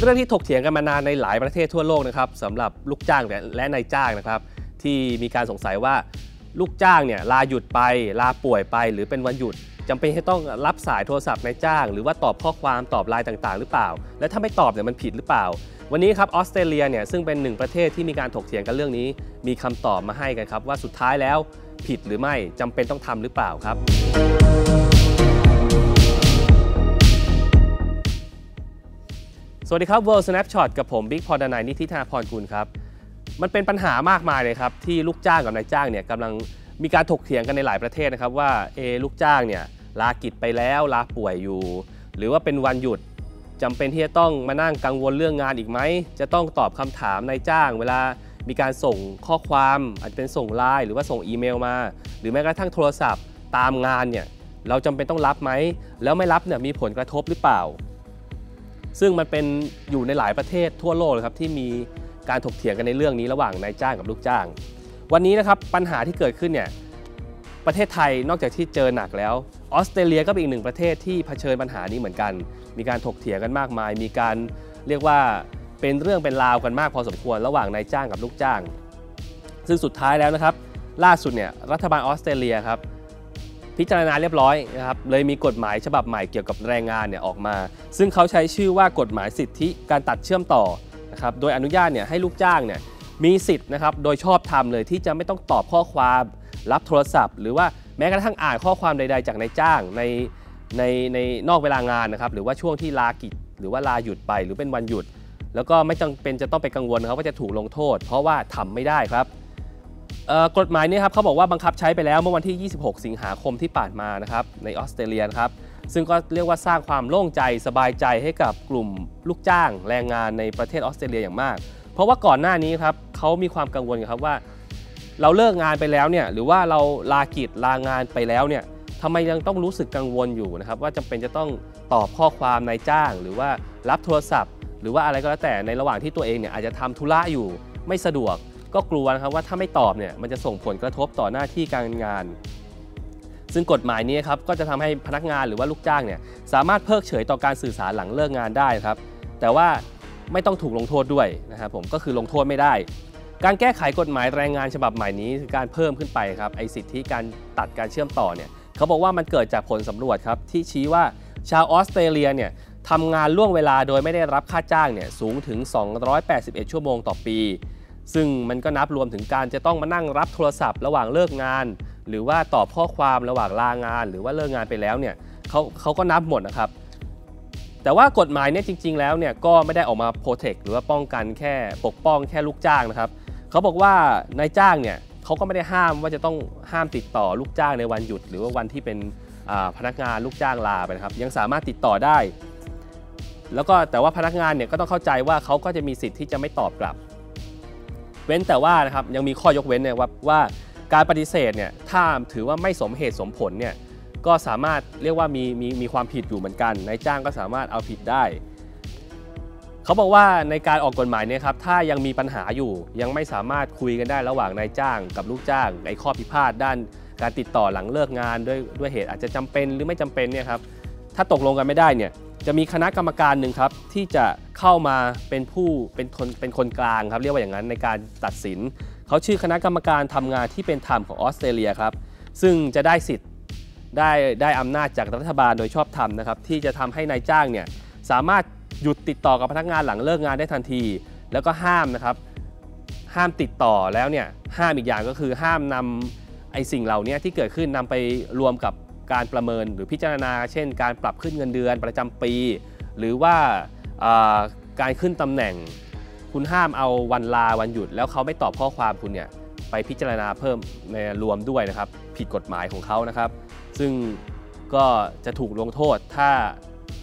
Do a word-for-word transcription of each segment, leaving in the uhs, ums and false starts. เป็นเรื่องที่ถกเถียงกันมานานในหลายประเทศทั่วโลกนะครับสำหรับลูกจ้างและนายจ้างนะครับที่มีการสงสัยว่าลูกจ้างเนี่ยลาหยุดไปลาป่วยไปหรือเป็นวันหยุดจำเป็นที่ต้องรับสายโทรศัพท์นายจ้างหรือว่าตอบข้อความตอบไลน์ต่างๆหรือเปล่าและถ้าไม่ตอบเนี่ยมันผิดหรือเปล่าวันนี้ครับออสเตรเลียเนี่ยซึ่งเป็นหนึ่งประเทศที่มีการถกเถียงกันเรื่องนี้มีคำตอบมาให้กันครับว่าสุดท้ายแล้วผิดหรือไม่จำเป็นต้องทำหรือเปล่าครับสวัสดีครับ World Snapshot กับผมบิ๊กพรดนัย นิธิธนาพรกุลครับมันเป็นปัญหามากมายเลยครับที่ลูกจ้างกับนายจ้างเนี่ยกำลังมีการถกเถียงกันในหลายประเทศนะครับว่าเอลูกจ้างเนี่ยลากิจไปแล้วลาป่วยอยู่หรือว่าเป็นวันหยุดจำเป็นที่จะต้องมานั่งกังวลเรื่องงานอีกไหมจะต้องตอบคำถามนายจ้างเวลามีการส่งข้อความอาจจะเป็นส่งไลน์หรือว่าส่งอีเมลมาหรือแม้กระทั่งโทรศัพท์ตามงานเนี่ยเราจำเป็นต้องรับไหมแล้วไม่รับเนี่ยมีผลกระทบหรือเปล่าซึ่งมันเป็นอยู่ในหลายประเทศทั่วโลกเลยครับที่มีการถกเถียงกันในเรื่องนี้ระหว่างนายจ้างกับลูกจ้างวันนี้นะครับปัญหาที่เกิดขึ้นเนี่ยประเทศไทยนอกจากที่เจอหนักแล้วออสเตรเลียก็เป็นอีกหนึ่งประเทศที่เผชิญปัญหานี้เหมือนกันมีการถกเถียงกันมากมายมีการเรียกว่าเป็นเรื่องเป็นราวกันมากพอสมควรระหว่างนายจ้างกับลูกจ้างซึ่งสุดท้ายแล้วนะครับล่าสุดเนี่ยรัฐบาลออสเตรเลียครับพิจารณาเรียบร้อยนะครับเลยมีกฎหมายฉบับใหม่เกี่ยวกับแรงงานเนี่ยออกมาซึ่งเขาใช้ชื่อว่ากฎหมายสิทธิการตัดเชื่อมต่อนะครับโดยอนุญาตเนี่ยให้ลูกจ้างเนี่ยมีสิทธิ์นะครับโดยชอบธรรมเลยที่จะไม่ต้องตอบข้อความรับโทรศัพท์หรือว่าแม้กระทั่งอ่านข้อความใดๆจากนายจ้างในในในนอกเวลางานนะครับหรือว่าช่วงที่ลากิจหรือว่าลาหยุดไปหรือเป็นวันหยุดแล้วก็ไม่จำเป็นจะต้องไปกังวลครับว่าจะถูกลงโทษเพราะว่าทำไม่ได้ครับกฎหมายนี้ครับเขาบอกว่าบังคับใช้ไปแล้วเมื่อวันที่ยี่สิบหกสิงหาคมที่ผ่านมานะครับในออสเตรเลียครับซึ่งก็เรียกว่าสร้างความโล่งใจสบายใจให้กับกลุ่มลูกจ้างแรงงานในประเทศออสเตรเลียอย่างมากเพราะว่าก่อนหน้านี้ครับเขามีความกังวลครับว่าเราเลิกงานไปแล้วเนี่ยหรือว่าเราลากิจลางานไปแล้วเนี่ยทำไมยังต้องรู้สึกกังวลอยู่นะครับว่าจำเป็นจะต้องตอบข้อความนายจ้างหรือว่ารับโทรศัพท์หรือว่าอะไรก็แล้วแต่ในระหว่างที่ตัวเองเนี่ยอาจจะทำธุระอยู่ไม่สะดวกก็กลัวนะครับว่าถ้าไม่ตอบเนี่ยมันจะส่งผลกระทบต่อหน้าที่การงานซึ่งกฎหมายนี้ครับก็จะทำให้พนักงานหรือว่าลูกจ้างเนี่ยสามารถเพิกเฉยต่อการสื่อสารหลังเลิกงานได้ครับแต่ว่าไม่ต้องถูกลงโทษด้วยนะครับผมก็คือลงโทษไม่ได้การแก้ไขกฎหมายแรงงานฉบับใหม่นี้คือการเพิ่มขึ้นไปครับไอสิทธิการตัดการเชื่อมต่อเนี่ยเขาบอกว่ามันเกิดจากผลสำรวจครับที่ชี้ว่าชาวออสเตรเลียเนี่ยทำงานล่วงเวลาโดยไม่ได้รับค่าจ้างเนี่ยสูงถึงสองร้อยแปดสิบเอ็ดชั่วโมงต่อปีซึ่งมันก็นับรวมถึงการจะต้องมานั่งรับโทรศัพท์ระหว่างเลิกงานหรือว่าตอบข้อความระหว่างลางานหรือว่าเลิกงานไปแล้วเนี่ยเขาเขาก็นับหมดนะครับแต่ว่ากฎหมายเนี่ยจริงๆแล้วเนี่ยก็ไม่ได้ออกมาโปรเทคหรือว่าป้องกันแค่ปกป้องแค่ลูกจ้างนะครับเขาบอกว่านายจ้างเนี่ยเขาก็ไม่ได้ห้ามว่าจะต้องห้ามติดต่อลูกจ้างในวันหยุดหรือว่าวันที่เป็นพนักงานลูกจ้างลาไปนะครับยังสามารถติดต่อได้แล้วก็แต่ว่าพนักงานเนี่ยก็ต้องเข้าใจว่าเขาก็จะมีสิทธิ์ที่จะไม่ตอบกลับเว้นแต่ว่านะครับยังมีข้อยกเว้นเนี่ย ว่า ว่าการปฏิเสธเนี่ยถ้าถือว่าไม่สมเหตุสมผลเนี่ยก็สามารถเรียกว่ามีมีมีความผิดอยู่เหมือนกันนายจ้างก็สามารถเอาผิดได้เขาบอกว่าในการออกกฎหมายเนี่ยครับถ้ายังมีปัญหาอยู่ยังไม่สามารถคุยกันได้ระหว่างนายจ้างกับลูกจ้างในข้อพิพาทด้านการติดต่อหลังเลิกงานด้วยด้วยเหตุอาจจะจำเป็นหรือไม่จำเป็นเนี่ยครับถ้าตกลงกันไม่ได้เนี่ยจะมีคณะกรรมการหนึ่งครับที่จะเข้ามาเป็นผู้เป็นคนเป็นคนกลางครับเรียกว่าอย่างนั้นในการตัดสินเขาชื่อคณะกรรมการทำงานที่เป็นธรรมของออสเตรเลียครับซึ่งจะได้สิทธิ์ได้ได้อำนาจจากรัฐบาลโดยชอบธรรมนะครับที่จะทำให้นายจ้างเนี่ยสามารถหยุดติดต่อกับพนักงานหลังเลิกงานได้ทันทีแล้วก็ห้ามนะครับห้ามติดต่อแล้วเนี่ยห้ามอีกอย่างก็คือห้ามนำไอ้สิ่งเหล่านี้ที่เกิดขึ้นนำไปรวมกับการประเมินหรือพิจารณาเช่นการปรับขึ้นเงินเดือนประจำปีหรือว่าการขึ้นตำแหน่งคุณห้ามเอาวันลาวันหยุดแล้วเขาไม่ตอบข้อความคุณเนี่ยไปพิจารณาเพิ่มในรวมด้วยนะครับผิดกฎหมายของเขานะครับซึ่งก็จะถูกลงโทษถ้า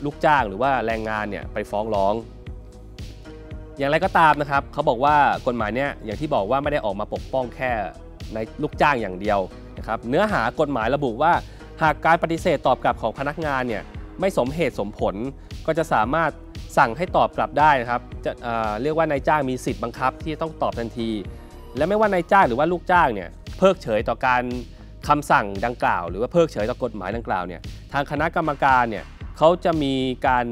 ลูกจ้างหรือว่าแรงงานเนี่ยไปฟ้องร้องอย่างไรก็ตามนะครับเขาบอกว่ากฎหมายเนี่ยอย่างที่บอกว่าไม่ได้ออกมาปกป้องแค่ในลูกจ้างอย่างเดียวนะครับเนื้อหากฎหมายระบุว่าหากการปฏิเสธตอบกลับของพนักงานเนี่ยไม่สมเหตุสมผลก็จะสามารถสั่งให้ตอบกลับได้นะครับจะ เอ่อ เรียกว่านายจ้างมีสิทธิ์บังคับที่ต้องตอบทันทีและไม่ว่านายจ้างหรือว่าลูกจ้างเนี่ยเพิกเฉยต่อการคำสั่งดังกล่าวหรือว่าเพิกเฉยต่อกฎหมายดังกล่าวเนี่ยทางคณะกรรมการเนี่ยเขาจะมีการ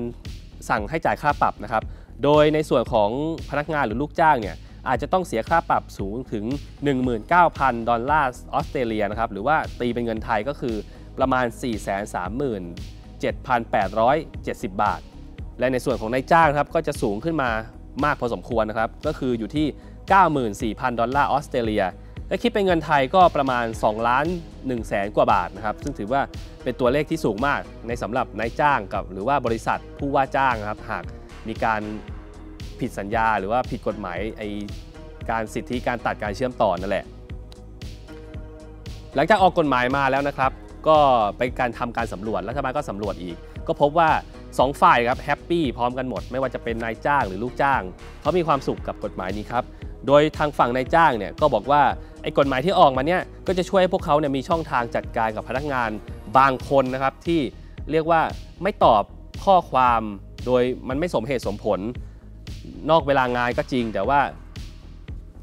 สั่งให้จ่ายค่าปรับนะครับ โดยในส่วนของพนักงานหรือลูกจ้างเนี่ยอาจจะต้องเสียค่าปรับสูงถึง หนึ่งหมื่นเก้าพัน ดอลลาร์ออสเตรเลียนะครับหรือว่าตีเป็นเงินไทยก็คือประมาณ สี่แสนสามหมื่นเจ็ดพันแปดร้อยเจ็ดสิบ บาทและในส่วนของนายจ้างครับก็จะสูงขึ้นมามากพอสมควรนะครับก็คืออยู่ที่ เก้าหมื่นสี่พัน ดอลลาร์ออสเตรเลียและคิดเป็นเงินไทยก็ประมาณ สองล้านหนึ่งแสน กว่าบาทนะครับซึ่งถือว่าเป็นตัวเลขที่สูงมากในสำหรับนายจ้างกับหรือว่าบริษัทผู้ว่าจ้างครับหากมีการผิดสัญญาหรือว่าผิดกฎหมายไอการสิทธิการตัดการเชื่อมต่อนั่นแหละหลังจากออกกฎหมายมาแล้วนะครับก็ไปการทำการสำรวจรัฐบาลก็สำรวจอีกก็พบว่าสองฝ่ายครับแฮปปี้พร้อมกันหมดไม่ว่าจะเป็นนายจ้างหรือลูกจ้างเขามีความสุขกับกฎหมายนี้ครับโดยทางฝั่งนายจ้างเนี่ยก็บอกว่าไอ้กฎหมายที่ออกมาเนี่ยก็จะช่วยให้พวกเขาเนี่ยมีช่องทางจัดการกับพนักงานบางคนนะครับที่เรียกว่าไม่ตอบข้อความโดยมันไม่สมเหตุสมผลนอกเวลางานก็จริงแต่ว่า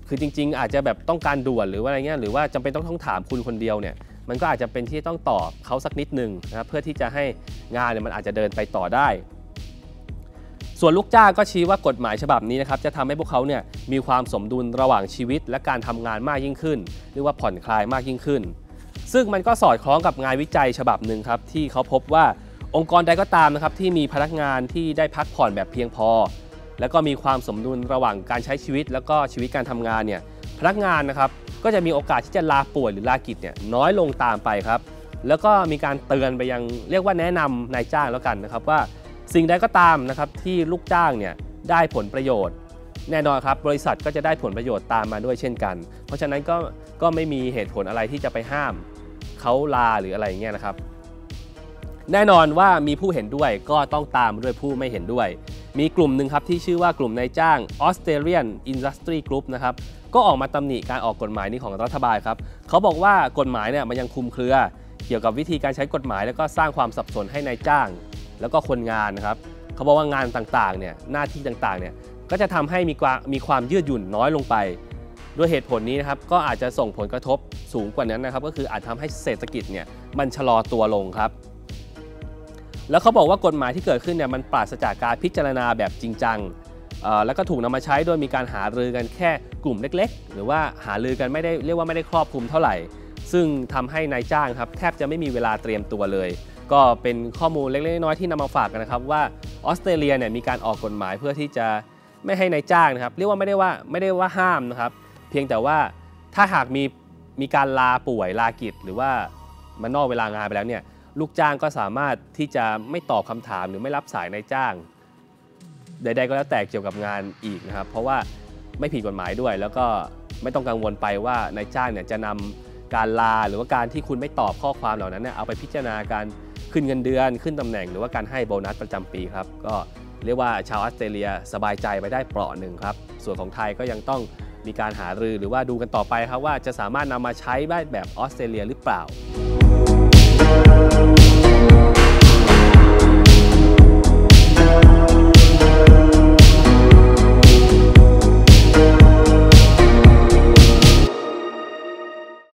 คือจริงๆอาจจะแบบต้องการด่วนหรือว่าอะไรเงี้ยหรือว่าจำเป็นต้องถามคุณคนเดียวเนี่ยมันก็อาจจะเป็นที่ต้องตอบเขาสักนิดนึงนะครับเพื่อที่จะให้งานเนี่ยมันอาจจะเดินไปต่อได้ส่วนลูกจ้างก็ชี้ว่ากฎหมายฉบับนี้นะครับจะทำให้พวกเขาเนี่ยมีความสมดุลระหว่างชีวิตและการทำงานมากยิ่งขึ้นหรือว่าผ่อนคลายมากยิ่งขึ้นซึ่งมันก็สอดคล้องกับงานวิจัยฉบับหนึ่งครับที่เขาพบว่าองค์กรใดก็ตามนะครับที่มีพนักงานที่ได้พักผ่อนแบบเพียงพอแล้วก็มีความสมดุลระหว่างการใช้ชีวิตแล้วก็ชีวิตการทำงานเนี่ยพนักงานนะครับก็จะมีโอกาสที่จะลาป่วยหรือลากิจเนี่ยน้อยลงตามไปครับแล้วก็มีการเตือนไปยังเรียกว่าแนะนำนายจ้างแล้วกันนะครับว่าสิ่งใดก็ตามนะครับที่ลูกจ้างเนี่ยได้ผลประโยชน์แน่นอนครับบริษัทก็จะได้ผลประโยชน์ตามมาด้วยเช่นกันเพราะฉะนั้นก็ก็ไม่มีเหตุผลอะไรที่จะไปห้ามเขาลาหรืออะไรเงี้ยนะครับแน่นอนว่ามีผู้เห็นด้วยก็ต้องตามด้วยผู้ไม่เห็นด้วยมีกลุ่มหนึ่งครับที่ชื่อว่ากลุ่มนายจ้าง Australian Industry Group นะครับก็ออกมาตำหนิการออกกฎหมายนี้ของรัฐบาลครับเขาบอกว่ากฎหมายเนี่ยมันยังคลุมเครือเกี่ยวกับวิธีการใช้กฎหมายแล้วก็สร้างความสับสนให้นายจ้างแล้วก็คนงานนะครับเขาบอกว่างานต่างๆเนี่ยหน้าที่ต่างๆเนี่ยก็จะทำให้มีความมีความยืดหยุ่นน้อยลงไปด้วยเหตุผลนี้นะครับก็อาจจะส่งผลกระทบสูงกว่านั้นนะครับก็คืออาจทำให้เศรษฐกิจเนี่ยมันชะลอตัวลงครับแล้วเขาบอกว่ากฎหมายที่เกิดขึ้นเนี่ยมันปราศจากการพิจารณาแบบจริงจังแล้วก็ถูกนำมาใช้โดยมีการหารือกันแค่กลุ่มเล็กๆหรือว่าหารือกันไม่ได้เรียกว่าไม่ได้ครอบคลุมเท่าไหร่ซึ่งทำให้นายจ้างครับแทบจะไม่มีเวลาเตรียมตัวเลยก็เป็นข้อมูลเล็กๆน้อยๆที่นำมาฝากกันนะครับว่าออสเตรเลียเนี่ยมีการออกกฎหมายเพื่อที่จะไม่ให้นายจ้างนะครับเรียกว่าไม่ได้ว่าไม่ได้ว่าห้ามนะครับเพียงแต่ว่าถ้าหากมีมีการลาป่วยลากิจหรือว่ามันนอกเวลางานไปแล้วเนี่ยลูกจ้างก็สามารถที่จะไม่ตอบคำถามหรือไม่รับสายนายจ้างใดๆก็แล้วแต่เกี่ยวกับงานอีกนะครับเพราะว่าไม่ผิดกฎหมายด้วยแล้วก็ไม่ต้องกังวลไปว่านายจ้างเนี่ยจะนำการลาหรือว่าการที่คุณไม่ตอบข้อความเหล่านั้นเนี่ยเอาไปพิจารณาการขึ้นเงินเดือนขึ้นตำแหน่งหรือว่าการให้โบนัสประจำปีครับก็เรียกว่าชาวออสเตรเลียสบายใจไปได้เปราะหนึ่งครับส่วนของไทยก็ยังต้องมีการหารือหรือว่าดูกันต่อไปครับว่าจะสามารถนำมาใช้แบบออสเตรเลียหรือเปล่า